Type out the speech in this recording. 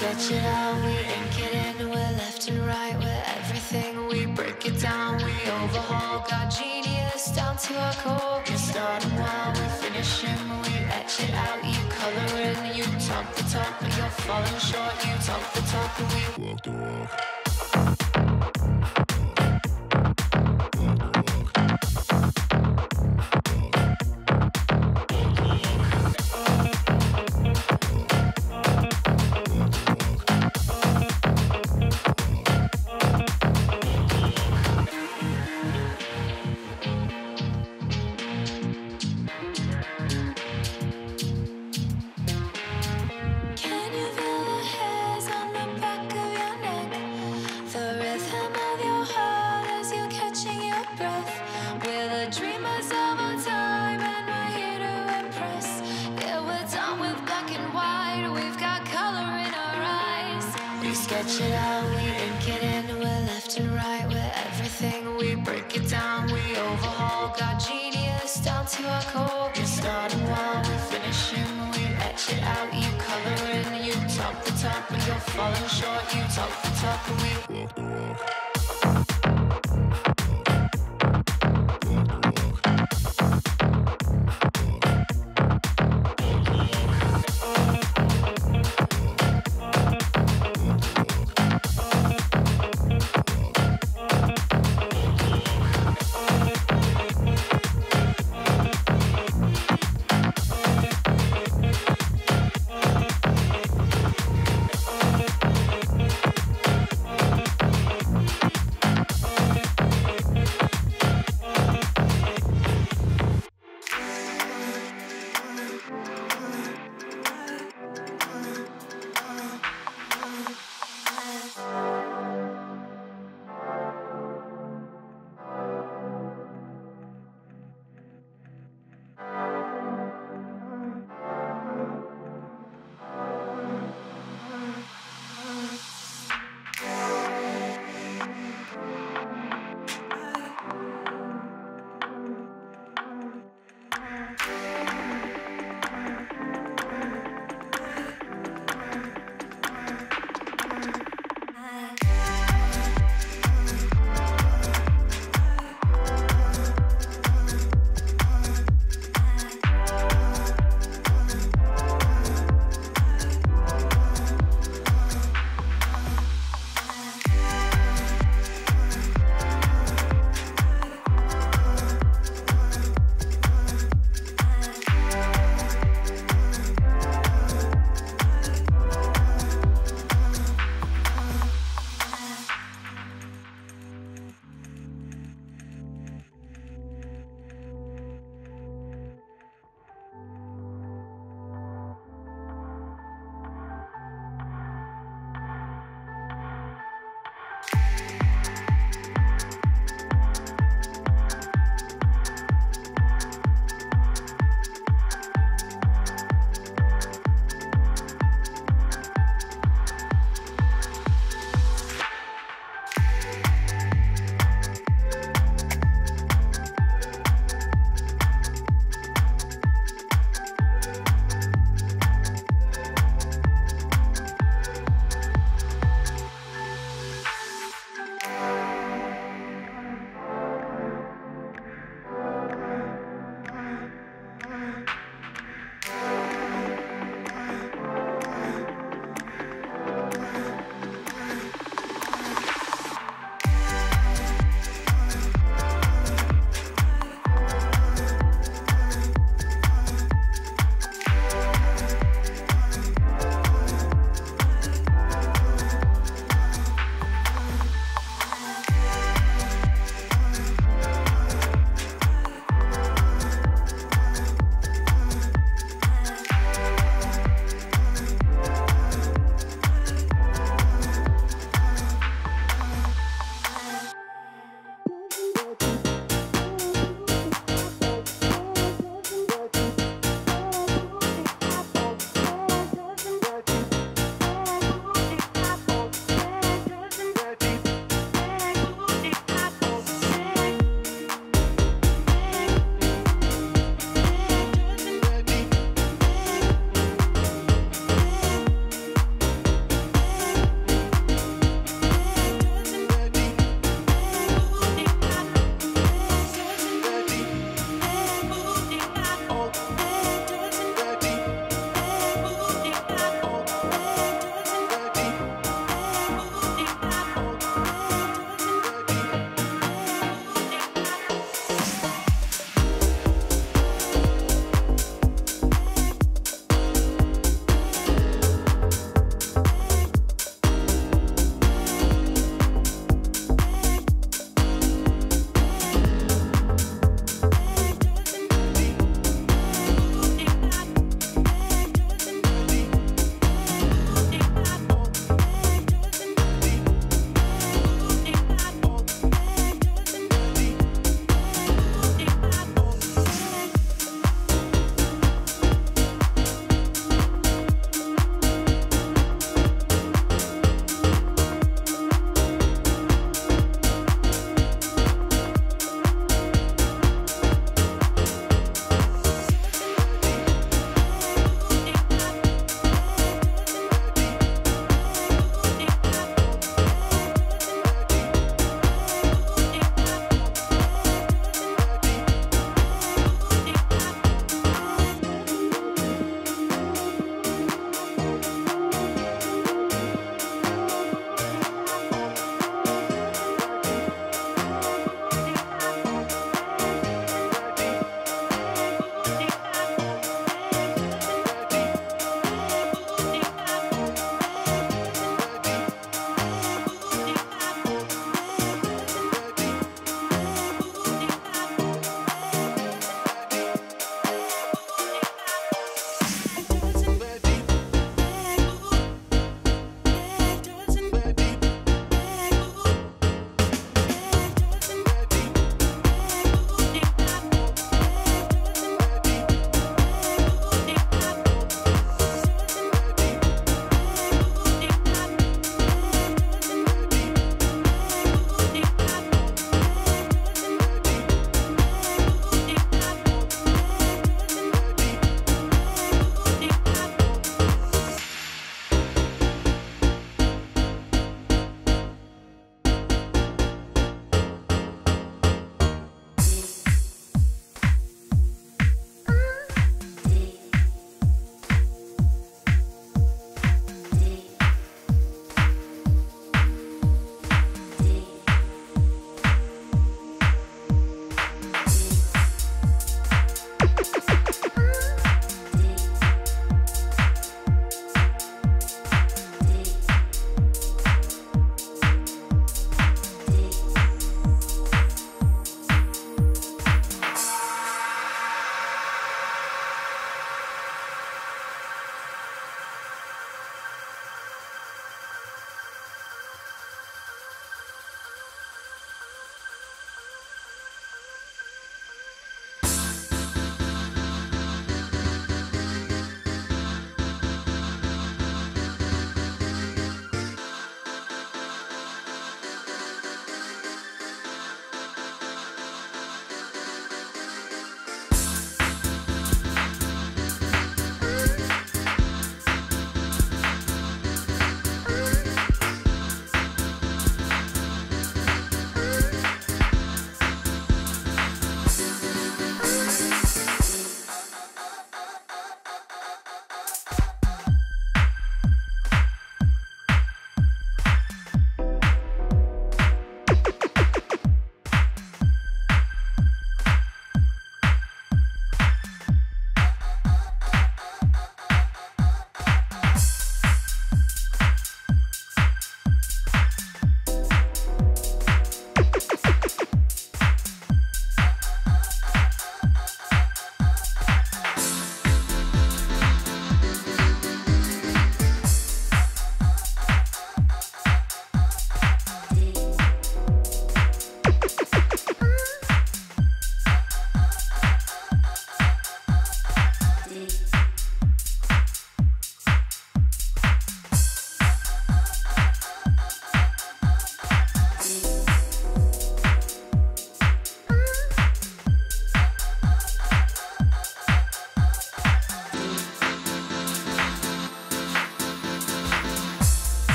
Sketch it out, we ink it in. We're left and right, we're everything. We break it down, we overhaul. Got genius down to our core. We're starting while we're finishing. We etch it out, you color in. You talk the talk, but you're falling short. You talk the talk, and we walk the walk. Sketch it out, we ink it in, we're left and right, we're everything, we break it down, we overhaul, got genius down to our core, we're starting while we're finishing, we etch it out, you color in, you top the top, but you're falling short, you top the top, and we walk the walk.